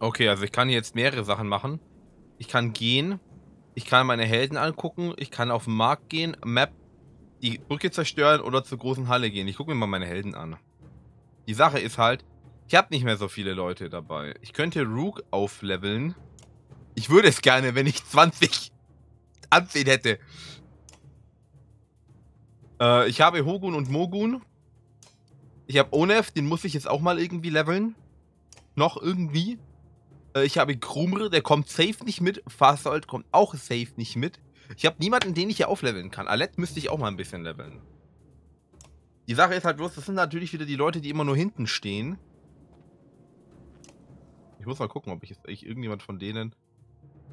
Okay, also ich kann jetzt mehrere Sachen machen. Ich kann gehen. Ich kann meine Helden angucken. Ich kann auf den Markt gehen, Map, die Brücke zerstören oder zur großen Halle gehen. Ich gucke mir mal meine Helden an. Die Sache ist halt, ich habe nicht mehr so viele Leute dabei. Ich könnte Rook aufleveln. Ich würde es gerne, wenn ich 20 anziehen hätte. Ich habe Hogun und Mogun. Ich habe Onef, den muss ich jetzt auch mal irgendwie leveln. Noch irgendwie. Ich habe Krumre, der kommt safe nicht mit. Fasolt kommt auch safe nicht mit. Ich habe niemanden, den ich hier aufleveln kann. Alette müsste ich auch mal ein bisschen leveln. Die Sache ist halt bloß, das sind natürlich wieder die Leute, die immer nur hinten stehen. Ich muss mal gucken, ob ich jetzt irgendjemand von denen...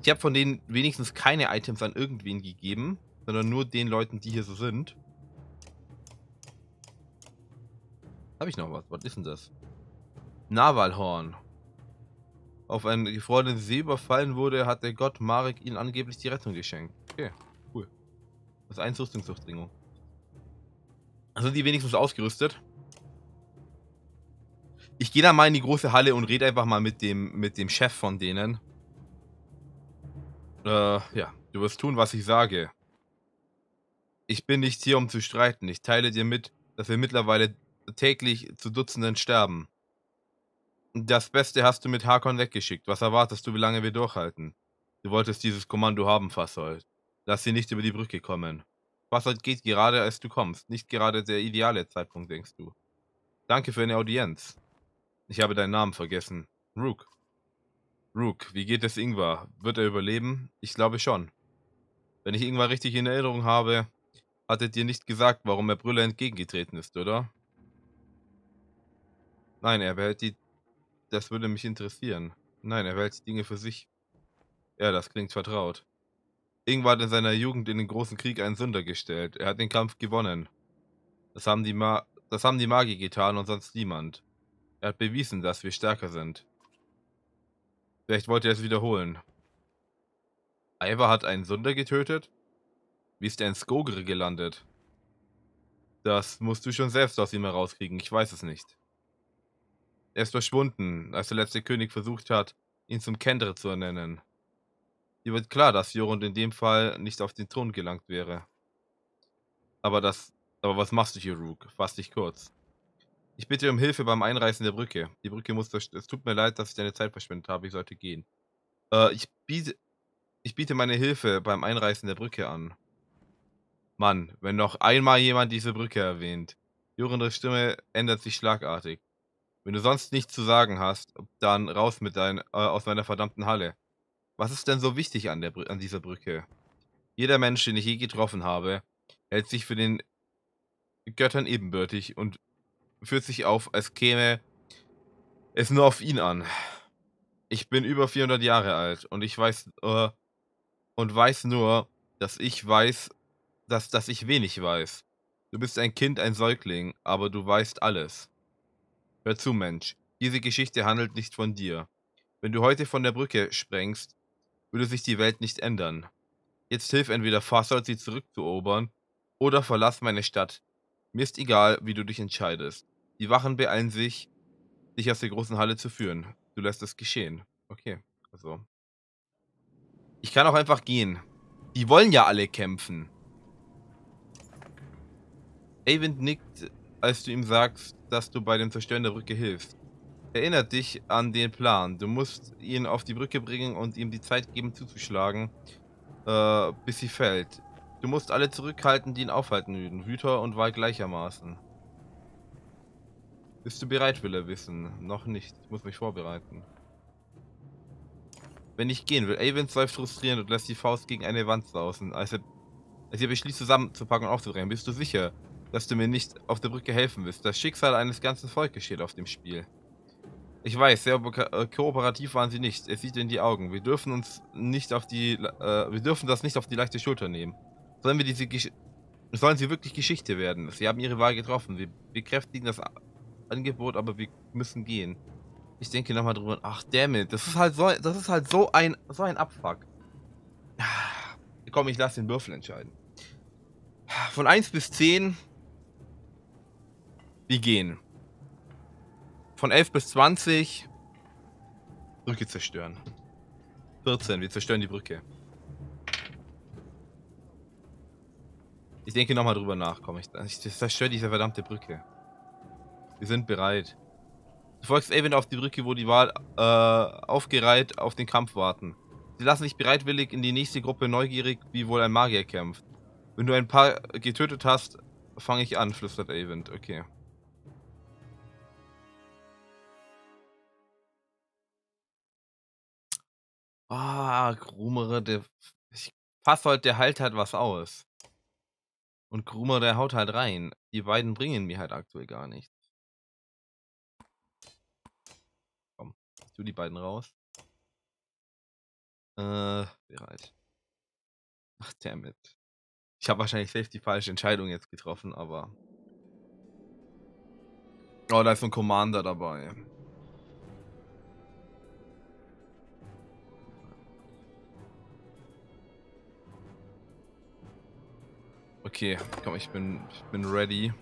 Ich habe von denen wenigstens keine Items an irgendwen gegeben, sondern nur den Leuten, die hier so sind. Habe ich noch was? Was ist denn das? Narwalhorn. Auf einen gefrorenen See überfallen wurde, hat der Gott Marek ihnen angeblich die Rettung geschenkt. Okay, cool. Das ist eine Rüstungsdurchdringung. Also sind die wenigstens ausgerüstet. Ich gehe da mal in die große Halle und rede einfach mal mit dem Chef von denen. Ja, du wirst tun, was ich sage. Ich bin nicht hier, um zu streiten. Ich teile dir mit, dass wir mittlerweile täglich zu Dutzenden sterben. Das Beste hast du mit Hakon weggeschickt. Was erwartest du, wie lange wir durchhalten? Du wolltest dieses Kommando haben, Fasolt. Lass sie nicht über die Brücke kommen. Fasolt geht gerade, als du kommst. Nicht gerade der ideale Zeitpunkt, denkst du. Danke für eine Audienz. Ich habe deinen Namen vergessen. Rook. Rook, wie geht es Ingvar? Wird er überleben? Ich glaube schon. Wenn ich Ingvar richtig in Erinnerung habe, hat er dir nicht gesagt, warum er Brüller entgegengetreten ist, oder? Nein, er behält die... Das würde mich interessieren. Nein, er behält die Dinge für sich. Ja, das klingt vertraut. Ingvar hat in seiner Jugend in den großen Krieg einen Sünder gestellt. Er hat den Kampf gewonnen. Das haben die Magier getan und sonst niemand. Er hat bewiesen, dass wir stärker sind. Vielleicht wollte er es wiederholen. Eiva hat einen Sünder getötet? Wie ist er in Skogre gelandet? Das musst du schon selbst aus ihm herauskriegen, ich weiß es nicht. Er ist verschwunden, als der letzte König versucht hat, ihn zum Kendre zu ernennen. Dir wird klar, dass Jorunn in dem Fall nicht auf den Thron gelangt wäre. Aber was machst du hier, Rook? Fass dich kurz. Ich bitte um Hilfe beim Einreißen der Brücke. Die Brücke muss... Es tut mir leid, dass ich deine Zeit verschwendet habe. Ich sollte gehen. Ich biete meine Hilfe beim Einreißen der Brücke an. Mann, wenn noch einmal jemand diese Brücke erwähnt. Jorundrs Stimme ändert sich schlagartig. Wenn du sonst nichts zu sagen hast, dann raus mit aus meiner verdammten Halle. Was ist denn so wichtig an dieser Brücke? Jeder Mensch, den ich je getroffen habe, hält sich für den Göttern ebenbürtig und führt sich auf, als käme es nur auf ihn an. Ich bin über 400 Jahre alt und ich weiß nur, dass ich wenig weiß. Du bist ein Kind, ein Säugling, aber du weißt alles. Hör zu, Mensch, diese Geschichte handelt nicht von dir. Wenn du heute von der Brücke sprengst, würde sich die Welt nicht ändern. Jetzt hilf entweder Fasolt, sie zurückzuerobern, oder verlass meine Stadt. Mir ist egal, wie du dich entscheidest. Die Wachen beeilen sich, dich aus der großen Halle zu führen. Du lässt es geschehen. Okay, also. Ich kann auch einfach gehen. Die wollen ja alle kämpfen. Avent nickt, als du ihm sagst, dass du bei dem Zerstören der Brücke hilfst. Erinnert dich an den Plan. Du musst ihn auf die Brücke bringen und ihm die Zeit geben, zuzuschlagen, bis sie fällt. Du musst alle zurückhalten, die ihn aufhalten würden. Wüter und Wahl gleichermaßen. Bist du bereit, will er wissen? Noch nicht. Ich muss mich vorbereiten. Wenn ich gehen will, Avent läuft frustrierend und lässt die Faust gegen eine Wand sausen. Als er beschließt, zusammenzupacken und aufzubrechen. Bist du sicher, dass du mir nicht auf der Brücke helfen willst? Das Schicksal eines ganzen Volkes steht auf dem Spiel. Ich weiß, sehr kooperativ waren sie nicht. Es sieht in die Augen. Wir dürfen das nicht auf die leichte Schulter nehmen. Sollen sie wirklich Geschichte werden? Sie haben ihre Wahl getroffen. Wir bekräftigen das Angebot, aber wir müssen gehen. Ich denke nochmal drüber. Ach, dammit. Das ist halt so ein Abfuck. Komm, ich lasse den Würfel entscheiden. Von 1 bis 10. Wir gehen. Von 11 bis 20. Brücke zerstören. 14, wir zerstören die Brücke. Ich denke nochmal drüber nach, komm. Ich zerstöre diese verdammte Brücke. Wir sind bereit. Du folgst Avent auf die Brücke, wo die Wahl aufgereiht auf den Kampf warten. Sie lassen sich bereitwillig in die nächste Gruppe neugierig, wie wohl ein Magier kämpft. Wenn du ein paar getötet hast, fange ich an, flüstert Avent. Okay. Ah, Grummerer, der Fasolt, der halt was aus. Und Krumre, der haut halt rein. Die beiden bringen mir halt aktuell gar nichts. Komm, zieh die beiden raus. Bereit. Ach, dammit. Ich habe wahrscheinlich selbst die falsche Entscheidung jetzt getroffen, aber... Oh, da ist so ein Commander dabei. Okay, komm, ich bin ready.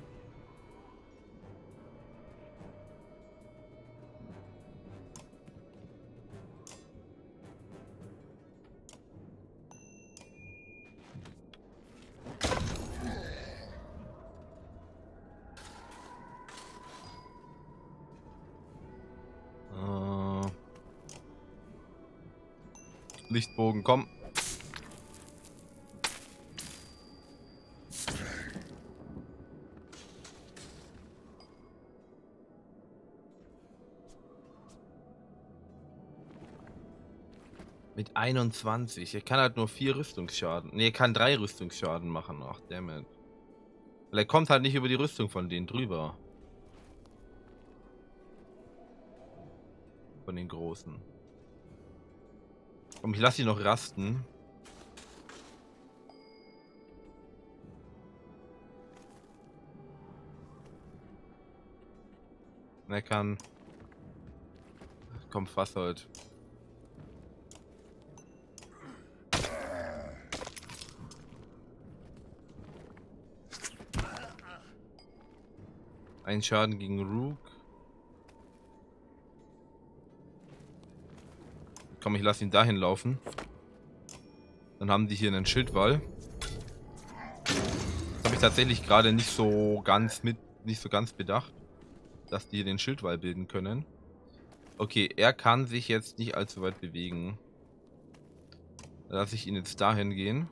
Lichtbogen, komm. Mit 21. Er kann halt nur 4 Rüstungsschaden. Ne, er kann 3 Rüstungsschaden machen. Ach, dammit. Weil er kommt halt nicht über die Rüstung von denen drüber. Von den Großen. Komm, ich lasse ihn noch rasten. Er kann... Komm, Fasolt. Ein Schaden gegen Rook. Komm, ich lasse ihn dahin laufen. Dann haben die hier einen Schildwall. Das habe ich tatsächlich gerade nicht so ganz bedacht, dass die hier den Schildwall bilden können. Okay, er kann sich jetzt nicht allzu weit bewegen. Dann lasse ich ihn jetzt dahin gehen.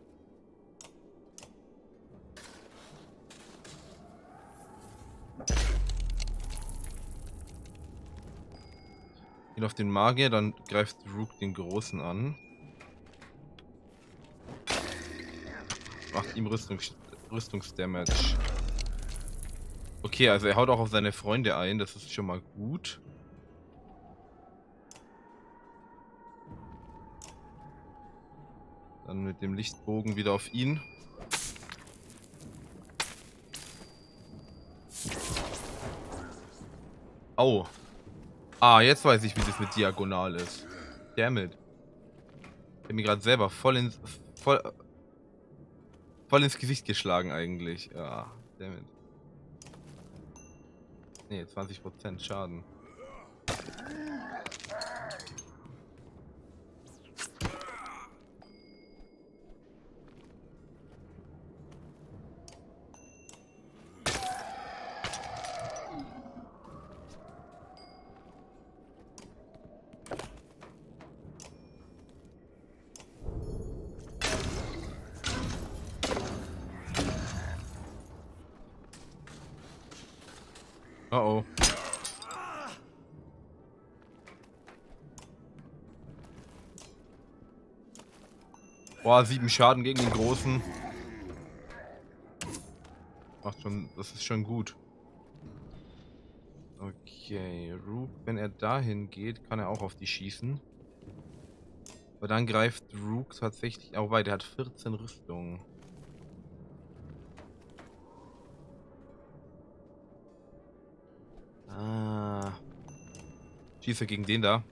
Auf den Magier, dann greift Rook den Großen an. Macht ihm Rüstungsdamage. Okay, also er haut auch auf seine Freunde ein, das ist schon mal gut. Dann mit dem Lichtbogen wieder auf ihn. Au. Ah, jetzt weiß ich, wie das mit Diagonal ist. Dammit. Ich hab mir gerade selber voll ins Gesicht geschlagen eigentlich. Ja, dammit. Ne, 20% Schaden. Oh oh. Boah, 7 Schaden gegen den Großen. Macht schon, das ist schon gut. Okay, Rook, wenn er dahin geht, kann er auch auf die schießen. Aber dann greift Rook tatsächlich auch weiter. Der hat 14 Rüstungen. Schieße gegen den da.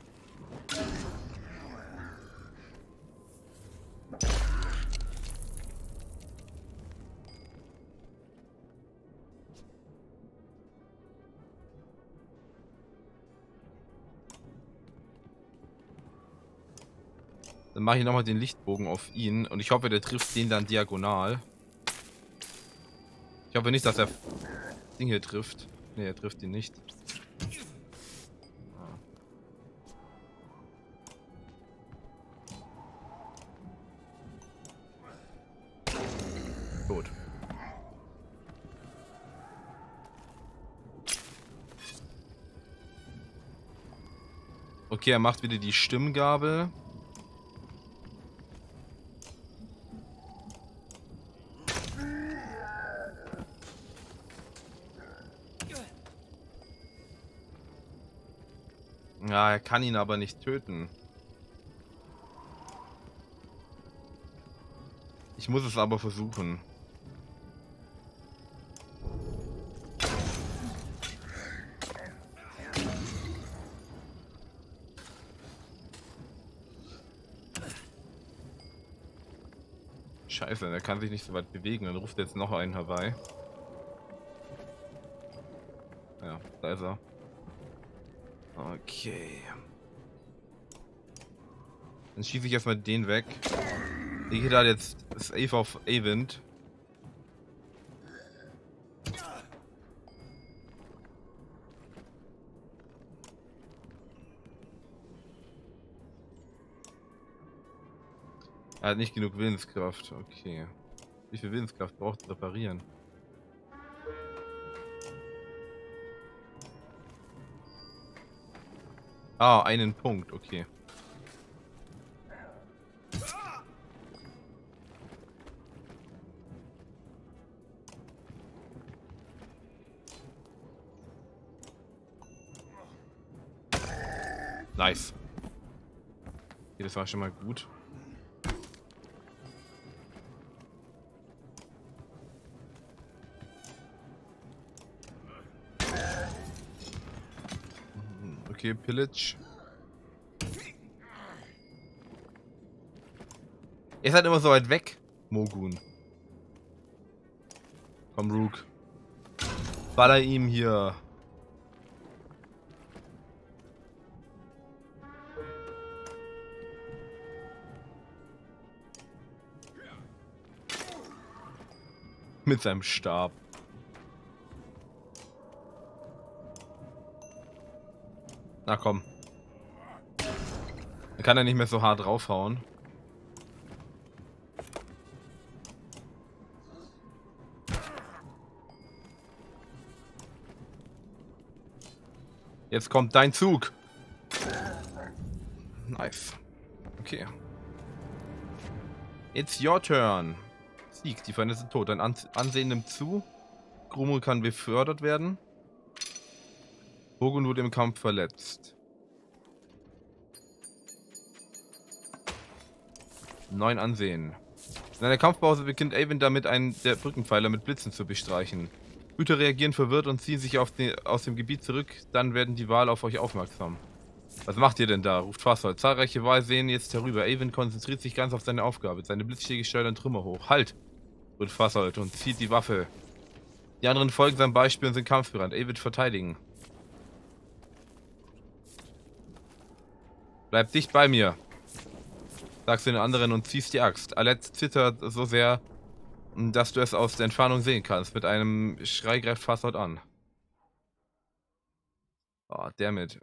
Dann mache ich nochmal den Lichtbogen auf ihn. Und ich hoffe, der trifft den dann diagonal. Ich hoffe nicht, dass er Ding hier trifft. Ne, er trifft ihn nicht. Gut. Okay, er macht wieder die Stimmgabel. Ja, er kann ihn aber nicht töten. Ich muss es aber versuchen. Scheiße, der kann sich nicht so weit bewegen. Dann ruft jetzt noch einen herbei. Ja, da ist er. Okay. Dann schieße ich erstmal den weg. Der geht halt jetzt safe auf Avent. Er hat nicht genug Willenskraft. Okay. Wie viel Willenskraft braucht es reparieren? Ah, einen Punkt, okay. Nice. Okay, das war schon mal gut. Okay, Pillage. Ihr seid immer so weit weg, Mogun. Komm, Rook. Baller ihm hier. Mit seinem Stab. Na komm. Dann kann er nicht mehr so hart draufhauen. Jetzt kommt dein Zug. Nice. Okay. It's your turn. Sieg, die Feinde sind tot. Dein Ansehen nimmt zu. Krumre kann befördert werden. Hogun wurde im Kampf verletzt. 9 Ansehen. In einer Kampfpause beginnt Iven damit, einen der Brückenpfeiler mit Blitzen zu bestreichen. Wüter reagieren verwirrt und ziehen sich aus dem Gebiet zurück. Dann werden die Wale auf euch aufmerksam. Was macht ihr denn da? Ruft Fasolt. Zahlreiche Wale sehen jetzt herüber. Iven konzentriert sich ganz auf seine Aufgabe. Seine Blitzschläge schleudern Trümmer hoch. Halt! Ruft Fasolt und zieht die Waffe. Die anderen folgen seinem Beispiel und sind kampfbereit. Iven verteidigen. Bleib dicht bei mir, sagst du den anderen und ziehst die Axt. Alette zittert so sehr, dass du es aus der Entfernung sehen kannst. Mit einem Schrei greift Fasolt an. Oh, damit.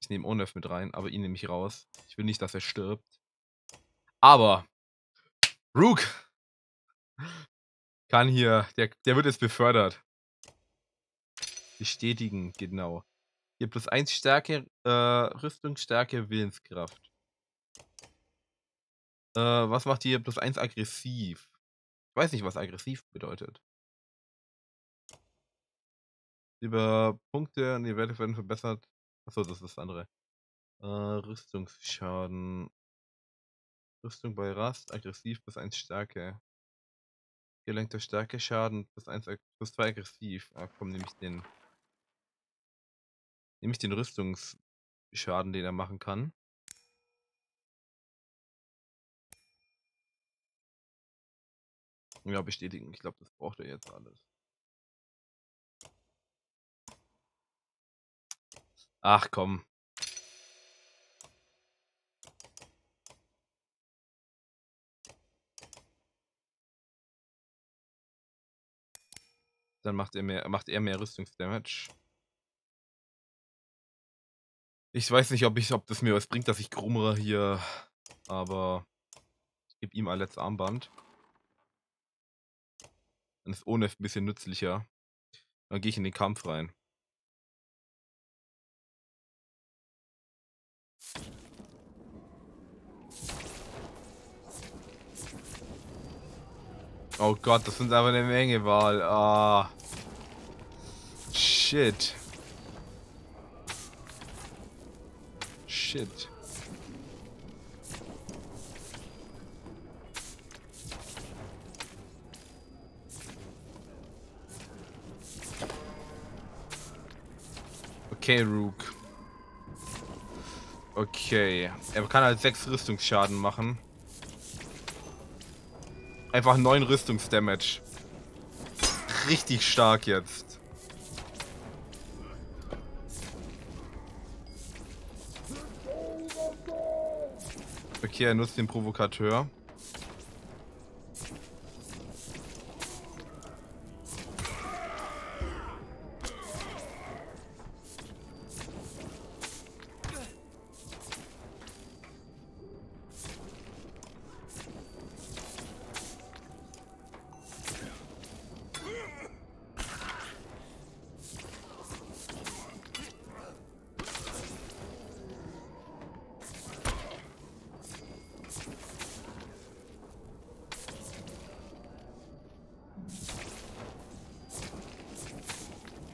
Ich nehme Onef mit rein, aber ihn nehme ich raus. Ich will nicht, dass er stirbt. Aber Rook kann hier, der wird jetzt befördert. Bestätigen, genau. Hier plus 1 Stärke, Rüstung, Stärke, Willenskraft. Was macht hier plus 1 aggressiv? Ich weiß nicht, was aggressiv bedeutet. Über Punkte und die Werte werden verbessert. Achso, das ist das andere. Rüstungsschaden. Rüstung bei Rast, aggressiv plus 1 Stärke. Gelenkter Stärke, Schaden plus 2 aggressiv. Ah, komm, nehme ich den. Nämlich den Rüstungsschaden, den er machen kann. Ja, bestätigen. Ich glaube, das braucht er jetzt alles. Ach komm. Dann macht er mehr Rüstungsdamage. Ich weiß nicht, ob das mir was bringt, dass ich Grummerer hier... Aber... Ich gebe ihm Alettes Armband. Dann ist Onef ein bisschen nützlicher. Dann gehe ich in den Kampf rein. Oh Gott, das sind aber eine Menge Wahl. Ah. Shit. Shit. Okay, Rook. Okay. Er kann halt 6 Rüstungsschaden machen. Einfach 9 Rüstungsdamage. Richtig stark jetzt. Okay, er nutzt den Provokateur.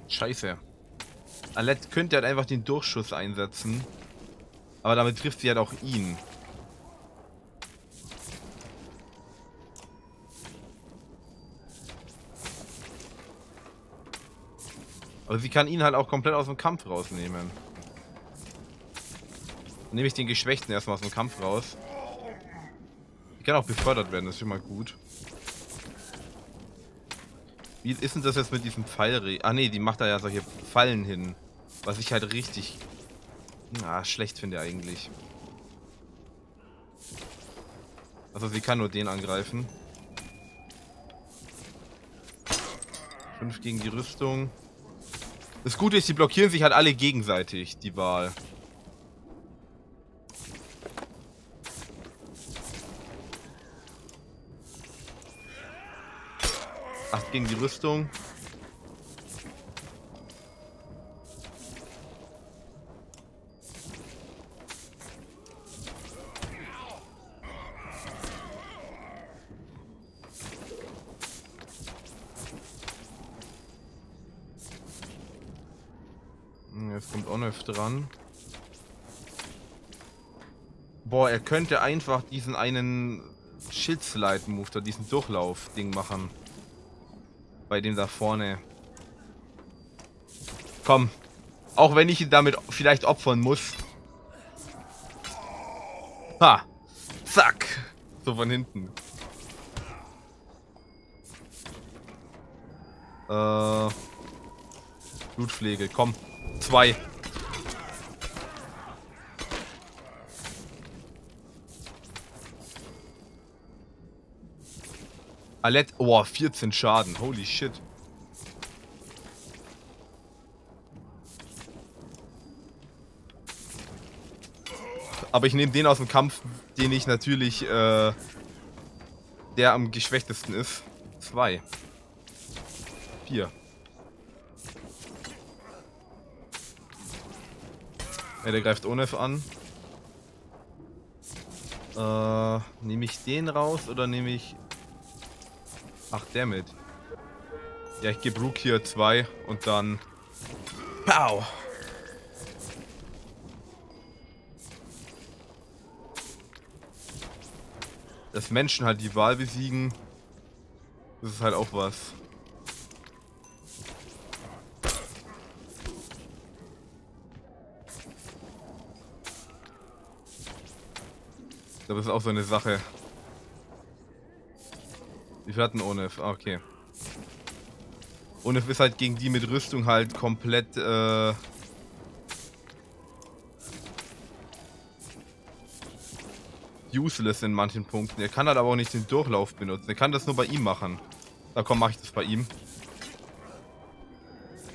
Scheiße. Alette könnte halt einfach den Durchschuss einsetzen. Aber damit trifft sie halt auch ihn. Aber sie kann ihn halt auch komplett aus dem Kampf rausnehmen. Dann nehme ich den Geschwächten erstmal aus dem Kampf raus. Die kann auch befördert werden, das ist schon mal gut. Wie ist denn das jetzt mit diesem Pfeil? Ah ne, die macht da ja solche Fallen hin. Was ich halt richtig schlecht finde eigentlich. Also sie kann nur den angreifen. 5 gegen die Rüstung. Das Gute ist, die blockieren sich halt alle gegenseitig, die Wahl. Gegen die Rüstung. Jetzt kommt Onef dran. Boah, er könnte einfach diesen einen Schildslide-Move da, diesen Durchlauf-Ding machen. Bei dem da vorne. Komm. Auch wenn ich ihn damit vielleicht opfern muss. Ha. Zack. So von hinten. Blutpflege. Komm. 2. Alette, oh, 14 Schaden, holy shit. Aber ich nehme den aus dem Kampf, den ich natürlich, der am geschwächtesten ist. 2. 4. Ja, der greift Onef an. Nehme ich den raus oder nehme ich... Ach, damit. Ja, ich gebe Rook hier 2 und dann... Pow! Dass Menschen halt die Wahl besiegen, das ist halt auch was. Ich glaube, das ist auch so eine Sache. Wir hatten Onef, ah, okay. Onef ist halt gegen die mit Rüstung halt komplett, useless in manchen Punkten. Er kann halt aber auch nicht den Durchlauf benutzen. Er kann das nur bei ihm machen. Da komm, mach ich das bei ihm.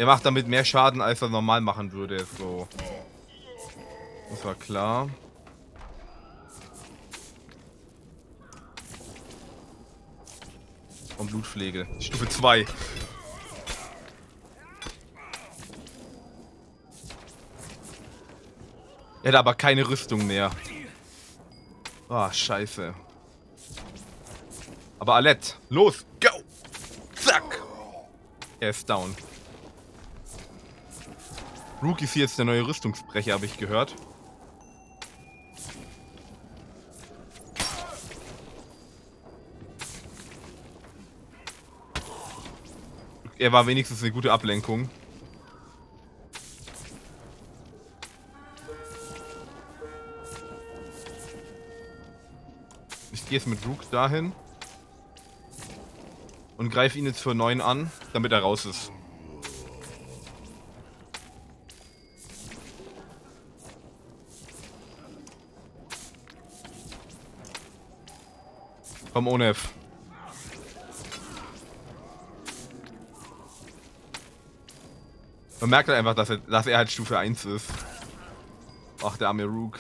Er macht damit mehr Schaden, als er normal machen würde. Jetzt so. Das war klar. Und Blutpflege. Stufe 2. Er hat aber keine Rüstung mehr. Ah, oh, scheiße. Aber Alette, los, go! Zack! Er ist down. Rook ist hier jetzt der neue Rüstungsbrecher, habe ich gehört. Er war wenigstens eine gute Ablenkung. Ich gehe jetzt mit Rook dahin. Und greife ihn jetzt für 9 an, damit er raus ist. Komm, Onef. Man merkt halt einfach, dass er halt Stufe 1 ist. Ach, der arme Rook.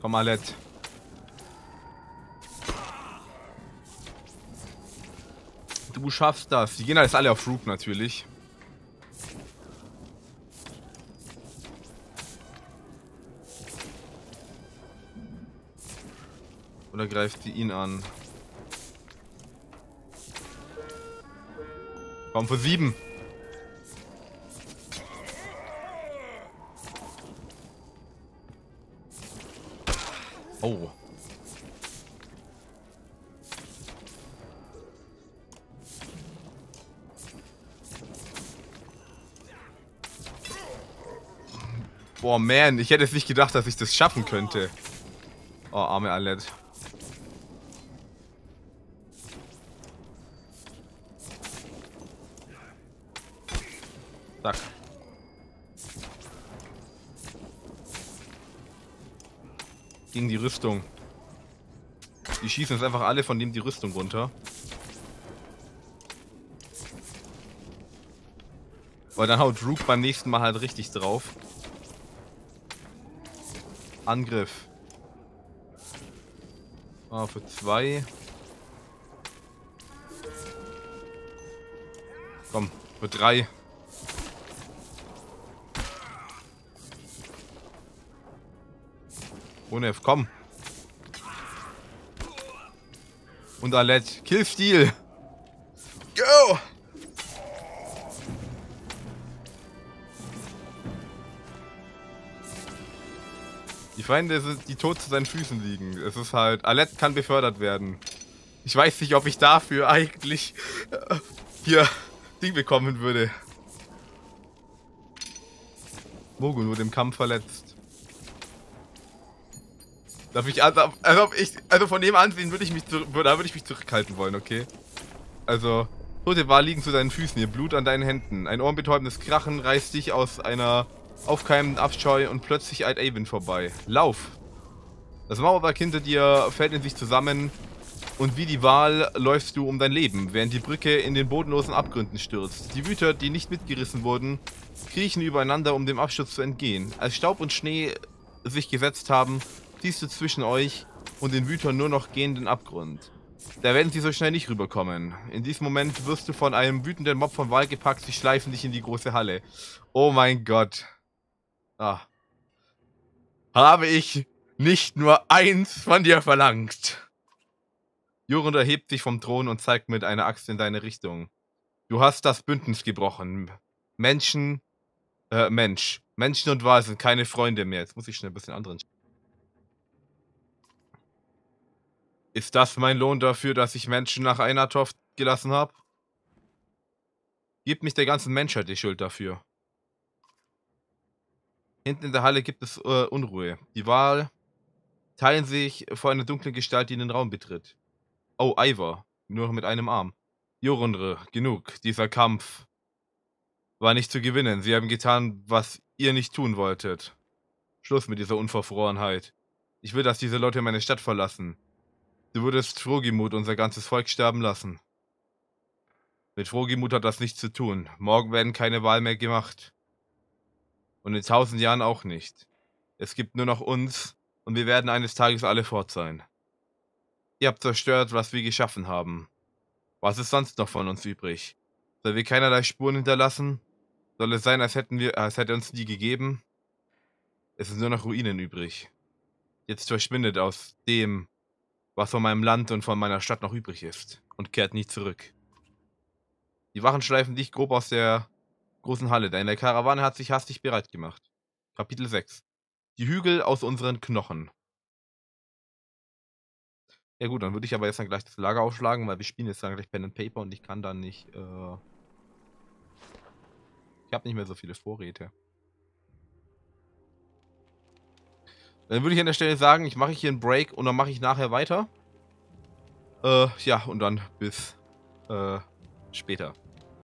Komm, Alette. Du schaffst das. Die gehen halt jetzt alle auf Rook natürlich. Oder greift die ihn an? Komm, für 7. Oh. Boah, man. Ich hätte es nicht gedacht, dass ich das schaffen könnte. Oh, arme Alette. Zack. Gegen die Rüstung. Die schießen jetzt einfach alle von dem die Rüstung runter. Weil dann haut Rook beim nächsten Mal halt richtig drauf. Angriff. Ah, für 2. Komm, für 3. Onef, komm. Und Alette. Killstil. Go! Die Feinde sind, die tot zu seinen Füßen liegen. Es ist halt, Alette kann befördert werden. Ich weiß nicht, ob ich dafür eigentlich hier Ding bekommen würde. Mogun wurde im Kampf verletzt. Darf ich, also von dem ansehen würde ich mich zurückhalten wollen, okay? Also, Tote war liegen zu deinen Füßen, ihr Blut an deinen Händen. Ein ohrenbetäubendes Krachen reißt dich aus einer aufkeimenden Abscheu und plötzlich eilt Iven vorbei. Lauf! Das Mauerwerk hinter dir fällt in sich zusammen und wie die Wahl läufst du um dein Leben, während die Brücke in den bodenlosen Abgründen stürzt. Die Wüter, die nicht mitgerissen wurden, kriechen übereinander, um dem Absturz zu entgehen. Als Staub und Schnee sich gesetzt haben, siehst du zwischen euch und den Wütern nur noch gehenden Abgrund. Da werden sie so schnell nicht rüberkommen. In diesem Moment wirst du von einem wütenden Mob von Wal gepackt, sie schleifen dich in die große Halle. Oh mein Gott. Ah. Habe ich nicht nur eins von dir verlangt. Jorundr hebt sich vom Thron und zeigt mit einer Axt in deine Richtung. Du hast das Bündnis gebrochen. Menschen und Wal sind keine Freunde mehr. Jetzt muss ich schnell ein bisschen anderen. Ist das mein Lohn dafür, dass ich Menschen nach Einatoft gelassen habe? Gebt mich der ganzen Menschheit die Schuld dafür. Hinten in der Halle gibt es Unruhe. Die Wale teilen sich vor einer dunklen Gestalt, die den Raum betritt. Oh, Eiva. Nur noch mit einem Arm. Jorundr, genug. Dieser Kampf war nicht zu gewinnen. Sie haben getan, was ihr nicht tun wolltet. Schluss mit dieser Unverfrorenheit. Ich will, dass diese Leute meine Stadt verlassen. Du würdest Frogimut, unser ganzes Volk, sterben lassen. Mit Frogimut hat das nichts zu tun. Morgen werden keine Wahlen mehr gemacht. Und in 1000 Jahren auch nicht. Es gibt nur noch uns und wir werden eines Tages alle fort sein. Ihr habt zerstört, was wir geschaffen haben. Was ist sonst noch von uns übrig? Soll wir keinerlei Spuren hinterlassen? Soll es sein, als hätte uns nie gegeben? Es sind nur noch Ruinen übrig. Jetzt verschwindet aus dem, was von meinem Land und von meiner Stadt noch übrig ist, und kehrt nie zurück. Die Wachen schleifen dich grob aus der großen Halle, denn der Karawane hat sich hastig bereit gemacht. Kapitel 6. Die Hügel aus unseren Knochen. Ja gut, dann würde ich aber jetzt dann gleich das Lager aufschlagen, weil wir spielen jetzt dann gleich Pen and Paper und ich kann dann nicht, ich habe nicht mehr so viele Vorräte. Dann würde ich an der Stelle sagen, ich mache hier einen Break und dann mache ich nachher weiter. Ja, und dann bis später.